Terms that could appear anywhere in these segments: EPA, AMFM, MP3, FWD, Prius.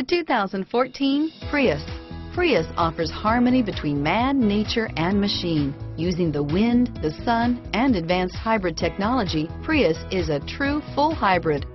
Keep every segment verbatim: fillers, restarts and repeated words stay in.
The two thousand fourteen Prius. Prius offers harmony between man, nature, and machine. Using the wind, the sun, and advanced hybrid technology, Prius is a true full hybrid.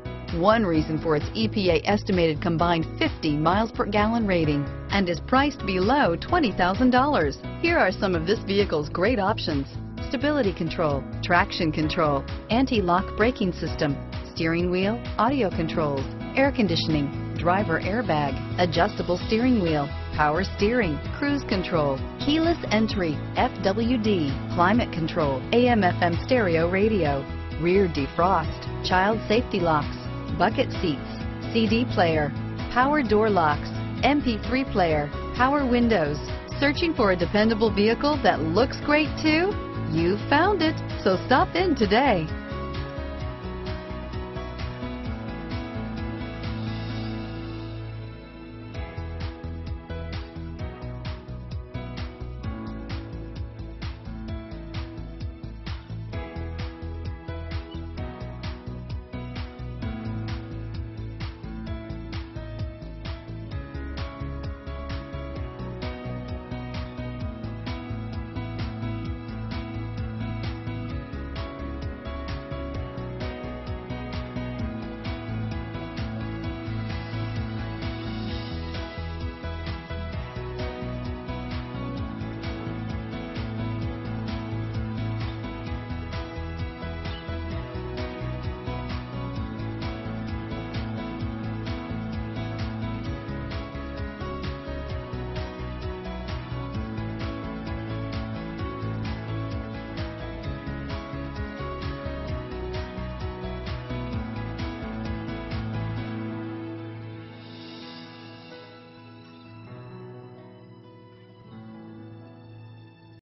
One reason for its E P A estimated combined fifty miles per gallon rating, and is priced below twenty thousand dollars. Here are some of this vehicle's great options: stability control, traction control, anti-lock braking system, steering wheel audio controls, air conditioning, driver airbag, adjustable steering wheel, power steering, cruise control, keyless entry, F W D, climate control, A M F M stereo radio, rear defrost, child safety locks, bucket seats, C D player, power door locks, M P three player, power windows. Searching for a dependable vehicle that looks great too? You found it, so stop in today.